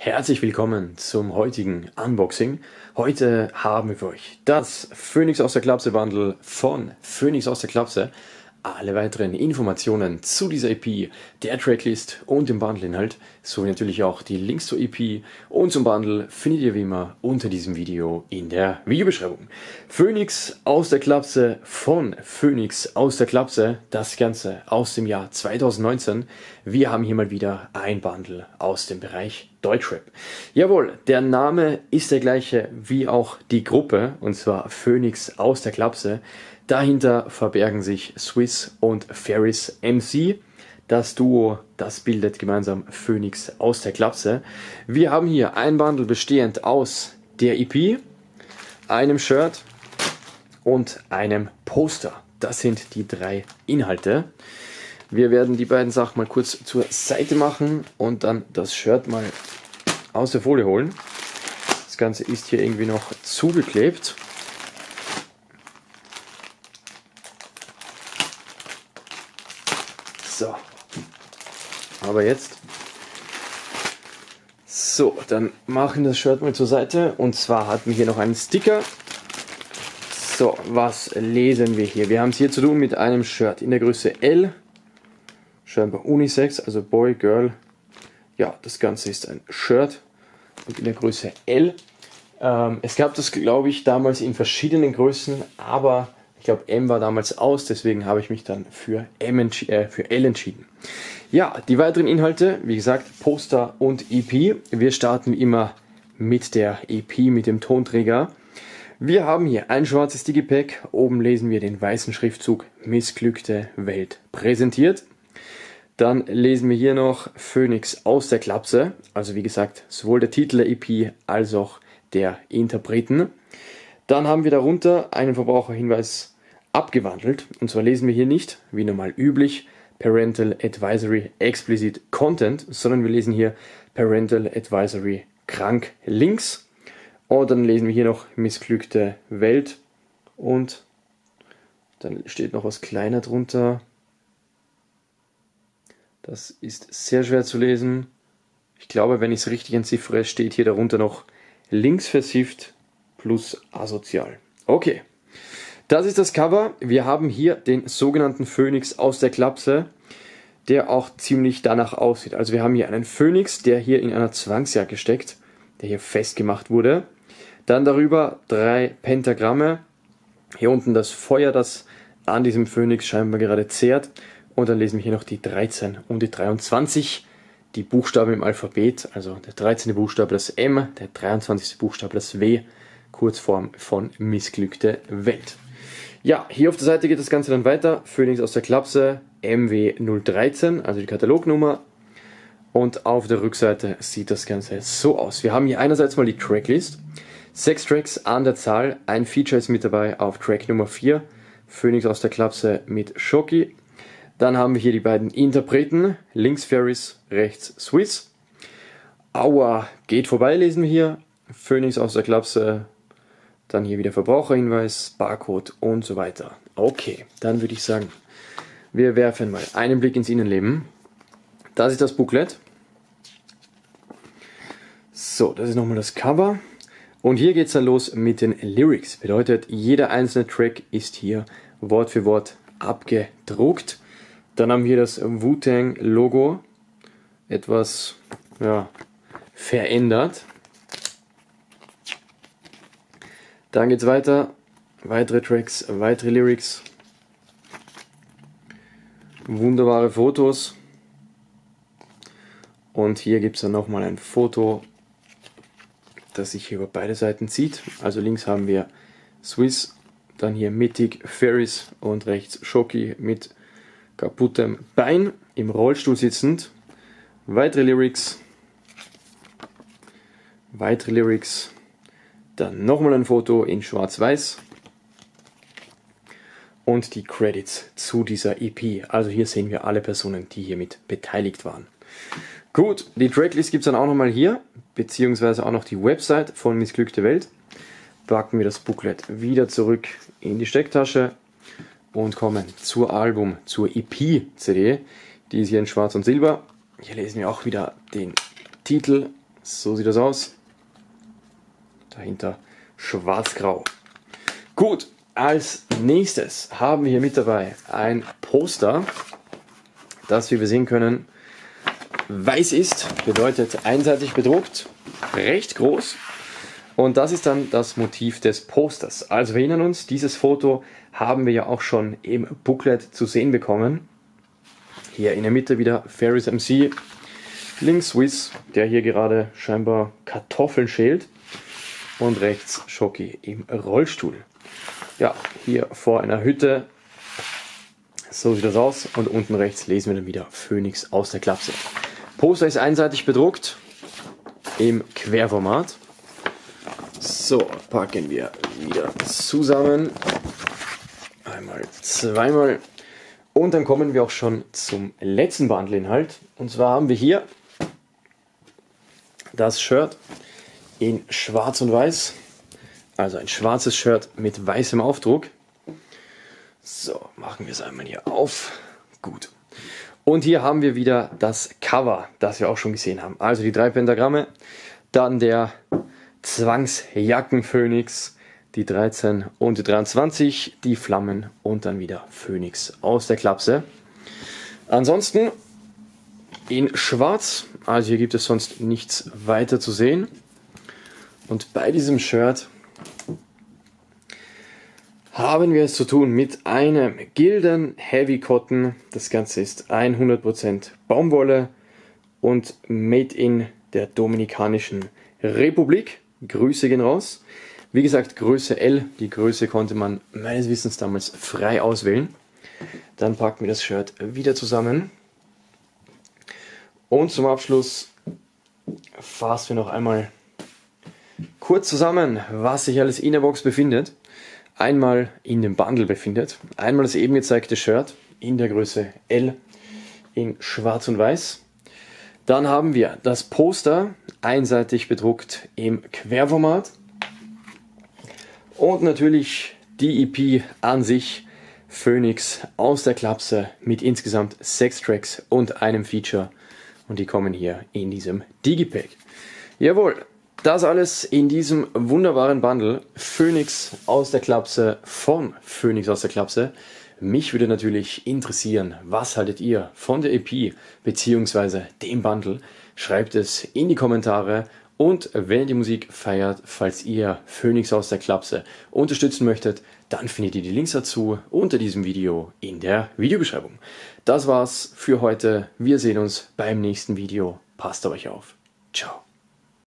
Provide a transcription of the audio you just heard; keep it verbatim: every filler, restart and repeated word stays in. Herzlich willkommen zum heutigen Unboxing. Heute haben wir für euch das Phoenix aus der Klapse Bundle von Phoenix aus der Klapse. Alle weiteren Informationen zu dieser E P, der Tracklist und dem Bundle-Inhalt, sowie natürlich auch die Links zur E P und zum Bundle findet ihr wie immer unter diesem Video in der Videobeschreibung. Phoenix aus der Klapse von Phoenix aus der Klapse, das Ganze aus dem Jahr zweitausendneunzehn. Wir haben hier mal wieder ein Bundle aus dem Bereich Deutschrap. Jawohl, der Name ist der gleiche wie auch die Gruppe, und zwar Phoenix aus der Klapse. Dahinter verbergen sich Swiss und Ferris M C. Das Duo, das bildet gemeinsam Phoenix aus der Klapse. Wir haben hier ein Bundle bestehend aus der E P, einem Shirt und einem Poster. Das sind die drei Inhalte. Wir werden die beiden Sachen mal kurz zur Seite machen und dann das Shirt mal aus der Folie holen. Das Ganze ist hier irgendwie noch zugeklebt. So, aber jetzt, so, dann machen das Shirt mal zur Seite, und zwar hatten wir hier noch einen Sticker. So, was lesen wir hier? Wir haben es hier zu tun mit einem Shirt in der Größe L, scheinbar Unisex, also Boy, Girl. Ja, das Ganze ist ein Shirt und in der Größe L. Ähm, es gab das, glaube ich, damals in verschiedenen Größen, aber ich glaube, M war damals aus, deswegen habe ich mich dann für, M äh, für L entschieden. Ja, die weiteren Inhalte, wie gesagt, Poster und E P. Wir starten immer mit der E P, mit dem Tonträger. Wir haben hier ein schwarzes Digipack. Oben lesen wir den weißen Schriftzug Missglückte Welt präsentiert. Dann lesen wir hier noch Phoenix aus der Klapse. Also wie gesagt, sowohl der Titel der E P als auch der Interpreten. Dann haben wir darunter einen Verbraucherhinweis abgewandelt. Und zwar lesen wir hier nicht, wie normal üblich, Parental Advisory Explicit Content, sondern wir lesen hier Parental Advisory Krank Links. Und dann lesen wir hier noch Missglückte Welt. Und dann steht noch was kleiner drunter. Das ist sehr schwer zu lesen. Ich glaube, wenn ich es richtig entziffere, steht hier darunter noch links versifft plus asozial. Okay, das ist das Cover. Wir haben hier den sogenannten Phönix aus der Klapse, der auch ziemlich danach aussieht. Also wir haben hier einen Phönix, der hier in einer Zwangsjacke steckt, der hier festgemacht wurde. Dann darüber drei Pentagramme. Hier unten das Feuer, das an diesem Phönix scheinbar gerade zehrt. Und dann lesen wir hier noch die dreizehn und die dreiundzwanzig. Die Buchstaben im Alphabet, also der dreizehnte Buchstabe das M, der dreiundzwanzigste Buchstabe das W. Kurzform von Missglückte Welt. Ja, hier auf der Seite geht das Ganze dann weiter. Phoenix aus der Klapse M W null dreizehn, also die Katalognummer. Und auf der Rückseite sieht das Ganze so aus. Wir haben hier einerseits mal die Tracklist. Sechs Tracks an der Zahl. Ein Feature ist mit dabei auf Track Nummer vier. Phoenix aus der Klapse mit Schoki. Dann haben wir hier die beiden Interpreten. Links Ferris, rechts Swiss. Aua, geht vorbei, lesen wir hier. Phoenix aus der Klapse. Dann hier wieder Verbraucherhinweis, Barcode und so weiter. Okay, dann würde ich sagen, wir werfen mal einen Blick ins Innenleben. Das ist das Booklet. So, das ist nochmal das Cover. Und hier geht es dann los mit den Lyrics. Bedeutet, jeder einzelne Track ist hier Wort für Wort abgedruckt. Dann haben wir das Wu-Tang-Logo etwas ja, verändert. Dann geht's weiter, weitere Tracks, weitere Lyrics, wunderbare Fotos und hier gibt es dann nochmal ein Foto, das sich über beide Seiten zieht. Also links haben wir Swiss, dann hier mittig Ferris und rechts Schoki mit kaputtem Bein im Rollstuhl sitzend. Weitere Lyrics, weitere Lyrics. Dann nochmal ein Foto in schwarz-weiß und die Credits zu dieser E P. Also hier sehen wir alle Personen, die hiermit beteiligt waren. Gut, die Tracklist gibt es dann auch nochmal hier, beziehungsweise auch noch die Website von Missglückte Welt. Packen wir das Booklet wieder zurück in die Stecktasche und kommen zur Album, zur E P C D. Die ist hier in schwarz und silber. Hier lesen wir auch wieder den Titel So sieht das aus. Dahinter schwarz-grau. Gut, als nächstes haben wir hier mit dabei ein Poster, das, wie wir sehen können, weiß ist, bedeutet einseitig bedruckt, recht groß. Und das ist dann das Motiv des Posters. Also wir erinnern uns, dieses Foto haben wir ja auch schon im Booklet zu sehen bekommen. Hier in der Mitte wieder Ferris M C, links Swiss, der hier gerade scheinbar Kartoffeln schält, und rechts Schoki im Rollstuhl. Ja, hier vor einer Hütte, so sieht das aus, und unten rechts lesen wir dann wieder Phoenix aus der Klapse. Poster ist einseitig bedruckt im Querformat. So, packen wir wieder zusammen, einmal, zweimal, und dann kommen wir auch schon zum letzten Bundle-Inhalt. Und zwar haben wir hier das Shirt in schwarz und weiß, also ein schwarzes Shirt mit weißem Aufdruck. So, machen wir es einmal hier auf. Gut. Und hier haben wir wieder das Cover, das wir auch schon gesehen haben. Also die drei Pentagramme, dann der Zwangsjackenphönix, die dreizehn und die dreiundzwanzig, die Flammen und dann wieder Phoenix aus der Klapse. Ansonsten in schwarz, also hier gibt es sonst nichts weiter zu sehen. Und bei diesem Shirt haben wir es zu tun mit einem Gildan Heavy Cotton. Das Ganze ist hundert Prozent Baumwolle und made in der Dominikanischen Republik. Grüße gehen raus. Wie gesagt, Größe L. Die Größe konnte man meines Wissens damals frei auswählen. Dann packen wir das Shirt wieder zusammen. Und zum Abschluss fassen wir noch einmal kurz zusammen, was sich alles in der Box befindet. Einmal in dem Bundle befindet, einmal das eben gezeigte Shirt in der Größe L in schwarz und weiß. Dann haben wir das Poster, einseitig bedruckt im Querformat. Und natürlich die E P an sich, Phoenix aus der Klapse, mit insgesamt sechs Tracks und einem Feature. Und die kommen hier in diesem Digipack. Jawohl. Das alles in diesem wunderbaren Bundle Phoenix aus der Klapse von Phoenix aus der Klapse. Mich würde natürlich interessieren, was haltet ihr von der E P bzw. dem Bundle? Schreibt es in die Kommentare, und wenn ihr die Musik feiert, falls ihr Phoenix aus der Klapse unterstützen möchtet, dann findet ihr die Links dazu unter diesem Video in der Videobeschreibung. Das war's für heute. Wir sehen uns beim nächsten Video. Passt auf euch auf. Ciao.